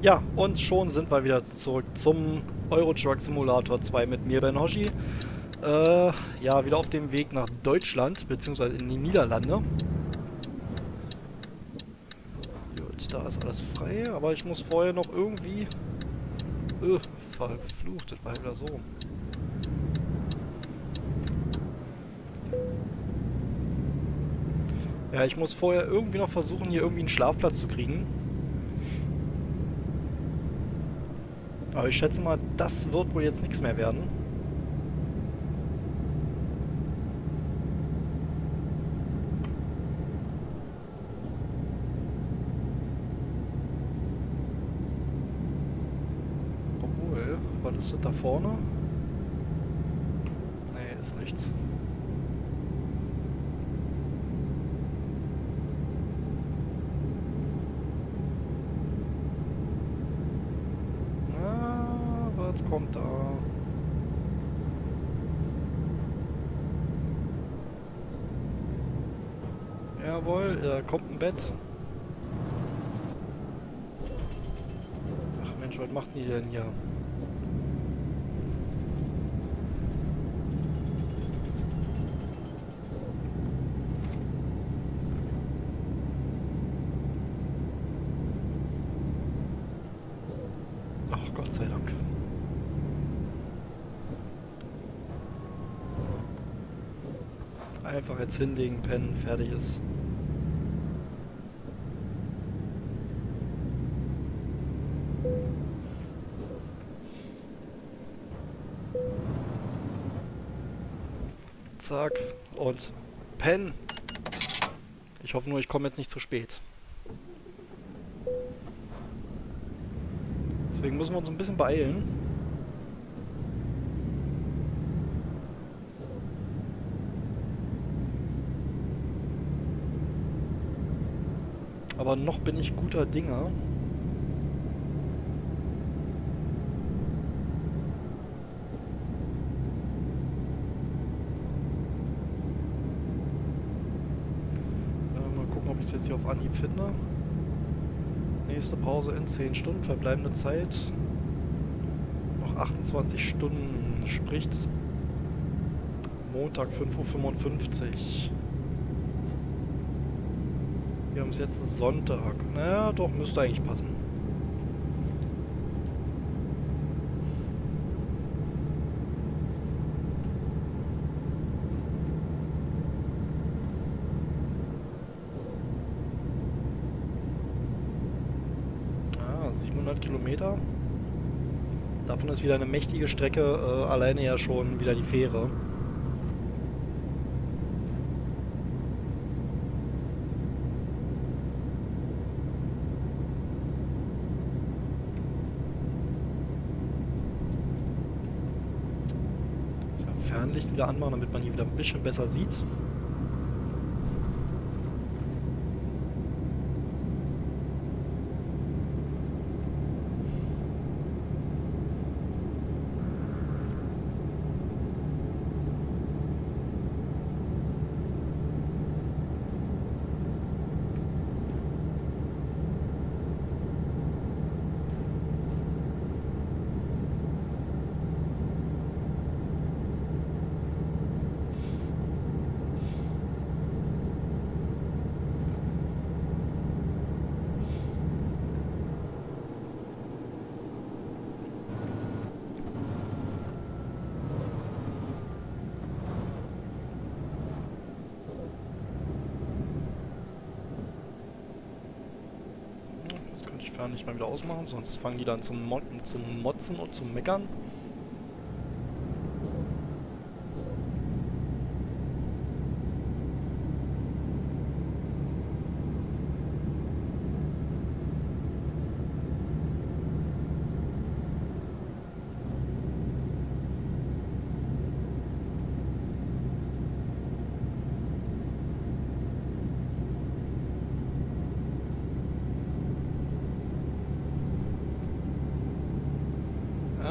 Ja, und schon sind wir wieder zurück zum Euro Truck Simulator 2 mit mir, Ben Hoshi. Ja, wieder auf dem Weg nach Deutschland, beziehungsweise in die Niederlande. Gut, da ist alles frei, aber ich muss vorher noch irgendwie... verflucht, das war wieder so. Ja, ich muss vorher irgendwie noch versuchen, hier irgendwie einen Schlafplatz zu kriegen. Aber ich schätze mal, das wird wohl jetzt nichts mehr werden. Obwohl, was ist das da vorne? Nee, ist nichts. Kommt da. Jawohl, da kommt ein Bett. Ach Mensch, was macht die denn hier? Ach, Gott sei Dank. Einfach jetzt hinlegen, pennen, fertig ist. Zack und pennen. Ich hoffe nur, ich komme jetzt nicht zu spät. Deswegen müssen wir uns ein bisschen beeilen. Aber noch bin ich guter Dinger. Mal gucken, ob ich es jetzt hier auf Anhieb finde. Nächste Pause in 10 Stunden. Verbleibende Zeit. Noch 28 Stunden. Sprich Montag 5:55 Uhr. Wir haben es jetzt Sonntag. Naja, doch, müsste eigentlich passen. Ah, 700 Kilometer. Davon ist wieder eine mächtige Strecke, alleine ja schon wieder die Fähre. Fernlicht wieder anmachen, damit man hier wieder ein bisschen besser sieht. Nicht mal wieder ausmachen, sonst fangen die dann zum Motzen und zum Meckern.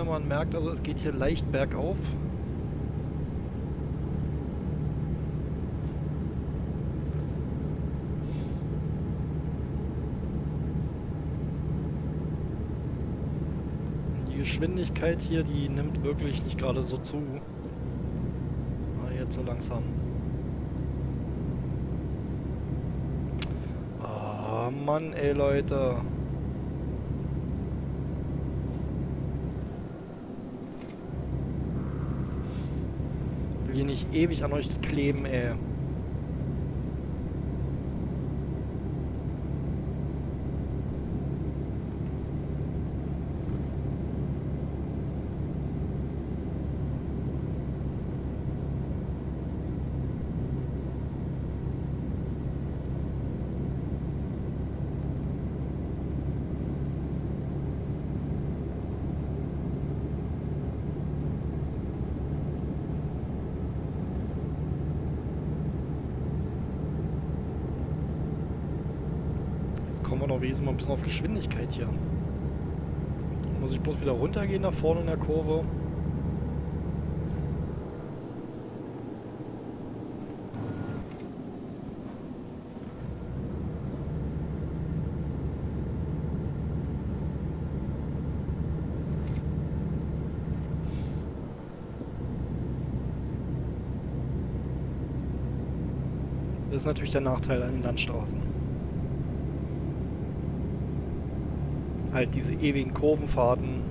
Man merkt also, es geht hier leicht bergauf. Geschwindigkeit hier, die nimmt wirklich nicht gerade so zu. Ah, jetzt so langsam. Ah, Mann, ey, Leute. Ich will hier nicht ewig an euch kleben, ey. Mal ein bisschen auf Geschwindigkeit hier. Dann muss ich bloß wieder runtergehen nach vorne in der Kurve. Das ist natürlich der Nachteil an den Landstraßen. Halt diese ewigen Kurvenfahrten.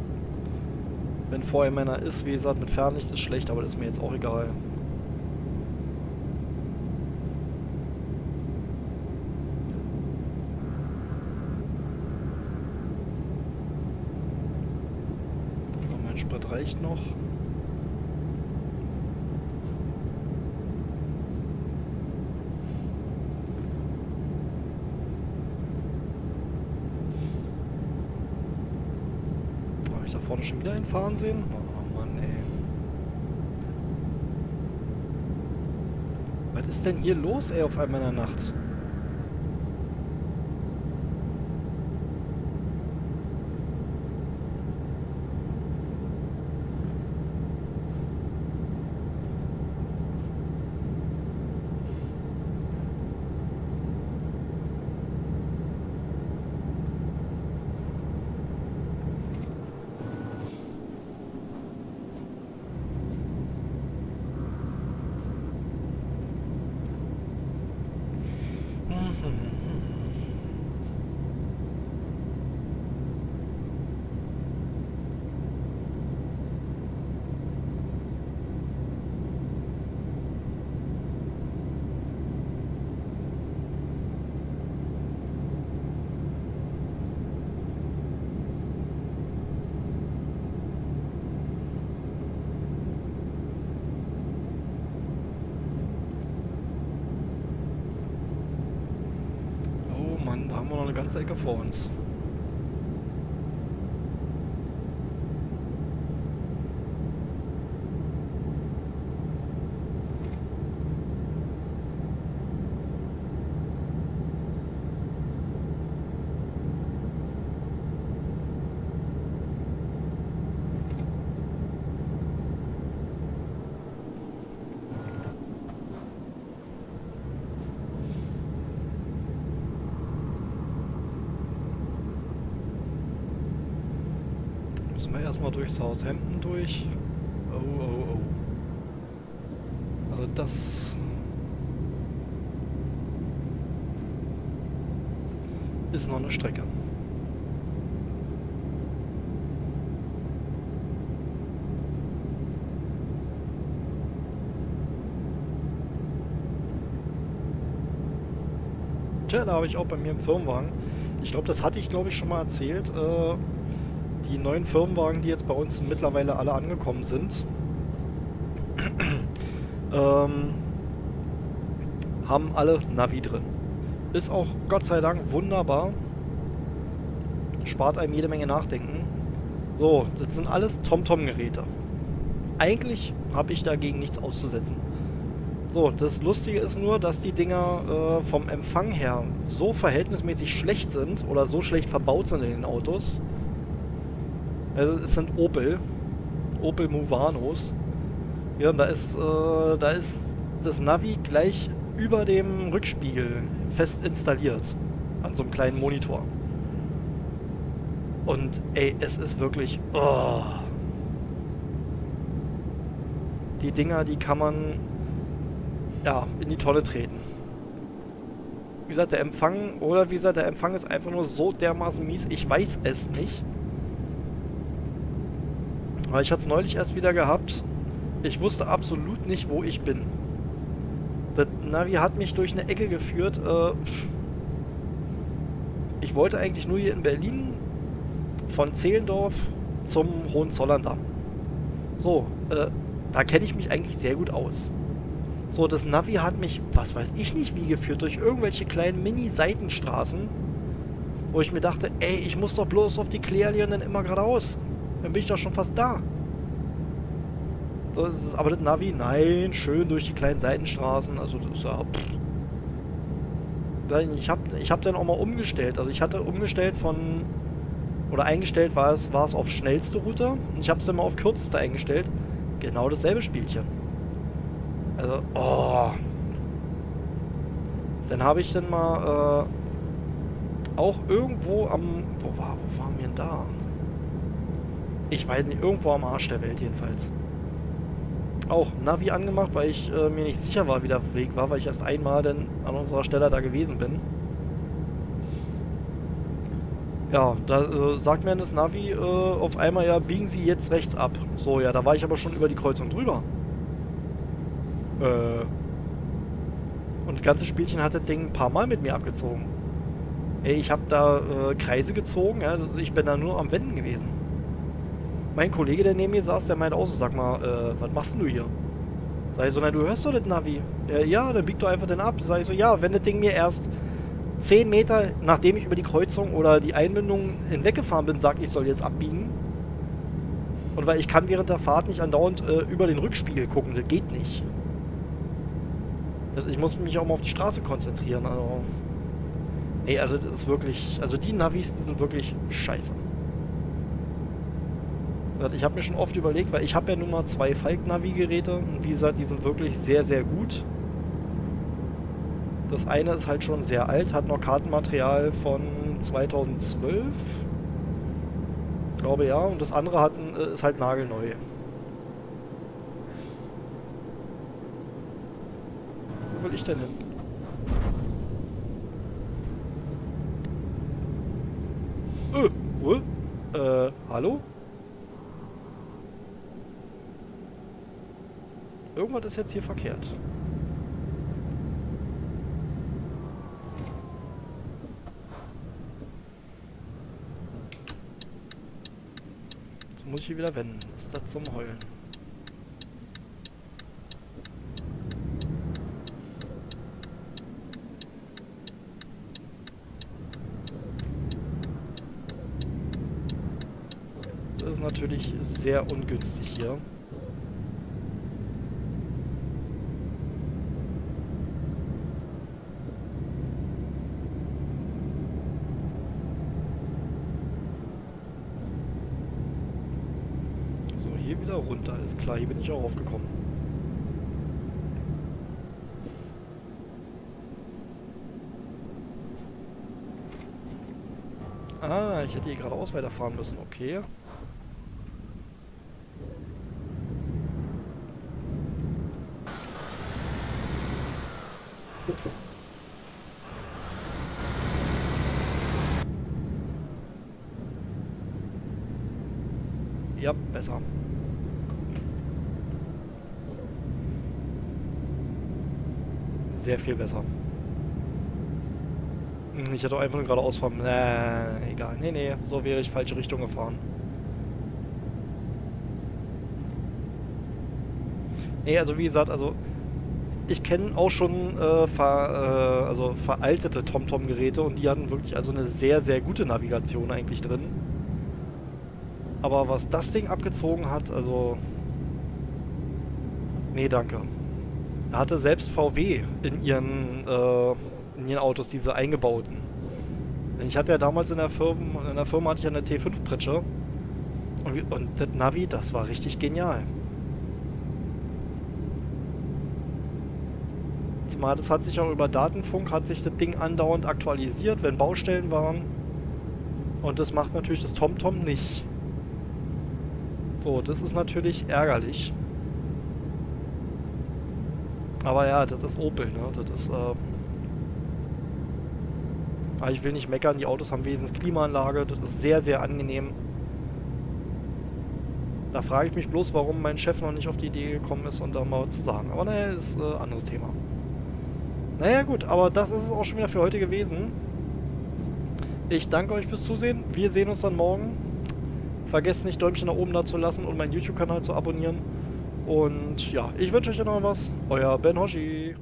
Wenn vorher Männer ist, wie gesagt, mit Fernlicht ist schlecht, aber das ist mir jetzt auch egal. Oh, mein Sprit reicht noch. Schon wieder hinfahren sehen? Oh Mann, ey. Was ist denn hier los, ey, auf einmal in der Nacht? Ganze Ecke vor uns. Erstmal durchs Southampton durch. Oh, oh, oh. Also das ist noch eine Strecke. Tja, da habe ich auch bei mir im Firmenwagen. Ich glaube, das hatte ich schon mal erzählt. Die neuen Firmenwagen, die jetzt bei uns mittlerweile alle angekommen sind, haben alle Navi drin. Ist auch Gott sei Dank wunderbar. Spart einem jede Menge Nachdenken. So, das sind alles TomTom-Geräte. Eigentlich habe ich dagegen nichts auszusetzen. So, das Lustige ist nur, dass die Dinger vom Empfang her so verhältnismäßig schlecht sind oder so schlecht verbaut sind in den Autos. Also es sind Opel Muvanos. Ja, und da ist das Navi gleich über dem Rückspiegel fest installiert. An so einem kleinen Monitor. Und ey, es ist wirklich... Oh. Die Dinger, die kann man ja in die Tonne treten. Wie gesagt, der Empfang, oder wie gesagt, der Empfang ist einfach nur so dermaßen mies, ich weiß es nicht. Weil ich hatte es neulich erst wieder gehabt. Ich wusste absolut nicht, wo ich bin. Das Navi hat mich durch eine Ecke geführt. Ich wollte eigentlich nur hier in Berlin von Zehlendorf zum Hohenzollerndamm. So, da kenne ich mich eigentlich sehr gut aus. So, das Navi hat mich, was weiß ich nicht wie, geführt durch irgendwelche kleinen Mini-Seitenstraßen, wo ich mir dachte, ey, ich muss doch bloß auf die Klärli und dann immer geradeaus. Dann bin ich doch schon fast da. Das ist, aber das Navi, nein, schön durch die kleinen Seitenstraßen, also das ist ja... Ich hab dann auch mal umgestellt, also ich hatte umgestellt von... Oder eingestellt war es auf schnellste Route, und ich habe es dann mal auf kürzeste eingestellt. Genau dasselbe Spielchen. Also, oh. Dann habe ich dann mal, auch irgendwo am... Wo waren wir denn da? Ich weiß nicht, irgendwo am Arsch der Welt jedenfalls. Auch Navi angemacht, weil ich mir nicht sicher war, wie der Weg war, weil ich erst einmal dann an unserer Stelle da gewesen bin. Ja, da sagt mir das Navi auf einmal, ja, biegen Sie jetzt rechts ab. So, ja, da war ich aber schon über die Kreuzung drüber. Und das ganze Spielchen hat das Ding ein paar Mal mit mir abgezogen. Ey, ich habe da Kreise gezogen, ja, also ich bin da nur am Wenden gewesen. Mein Kollege, der neben mir saß, der meint auch so, sag mal, was machst denn du hier? Sag ich so, nein, du hörst doch das Navi. Ja, dann bieg doch einfach den ab. Sag ich so, ja, wenn das Ding mir erst 10 Meter, nachdem ich über die Kreuzung oder die Einmündung hinweggefahren bin, sagt, ich soll jetzt abbiegen. Und weil ich kann während der Fahrt nicht andauernd über den Rückspiegel gucken, das geht nicht. Ich muss mich auch mal auf die Straße konzentrieren, also... Nee, also das ist wirklich... Also die Navis, die sind wirklich scheiße. Ich habe mir schon oft überlegt, weil ich habe ja nun mal 2 Falk-Navi-Geräte und wie gesagt, die sind wirklich sehr, sehr gut. Das eine ist halt schon sehr alt, hat noch Kartenmaterial von 2012. Ich glaube ja, und das andere hat, ist halt nagelneu. Wo will ich denn hin? Hallo? Irgendwas ist jetzt hier verkehrt. Jetzt muss ich hier wieder wenden. Ist das zum Heulen? Das ist natürlich sehr ungünstig hier. Runter, ist klar, hier bin ich auch aufgekommen. Ah, ich hätte hier geradeaus weiterfahren müssen, okay. Ja, besser. Sehr viel besser. Ich hätte auch einfach nur geradeaus fahren. Egal. Nee. So wäre ich falsche Richtung gefahren. Nee, also wie gesagt, also ich kenne auch schon also veraltete TomTom-Geräte und die hatten wirklich also eine sehr, sehr gute Navigation eigentlich drin. Aber was das Ding abgezogen hat, also... Nee, danke. Da hatte selbst VW in ihren Autos diese eingebauten. Ich hatte ja damals in der Firma hatte ich eine T5-Pritsche und das Navi, das war richtig genial. Zumal das hat sich auch über Datenfunk, hat sich das Ding andauernd aktualisiert, wenn Baustellen waren. Und das macht natürlich das TomTom nicht. So, das ist natürlich ärgerlich. Aber ja, das ist Opel, ne? Das ist, aber ich will nicht meckern, die Autos haben wesentlich Klimaanlage, das ist sehr, sehr angenehm. Da frage ich mich bloß, warum mein Chef noch nicht auf die Idee gekommen ist, und da mal zu sagen. Aber naja, ist ein anderes Thema. Naja gut, aber das ist es auch schon wieder für heute gewesen. Ich danke euch fürs Zusehen. Wir sehen uns dann morgen. Vergesst nicht, Däumchen nach oben da zu lassen und meinen YouTube-Kanal zu abonnieren. Und ja, ich wünsche euch ja noch was. Euer Ben Hoshi.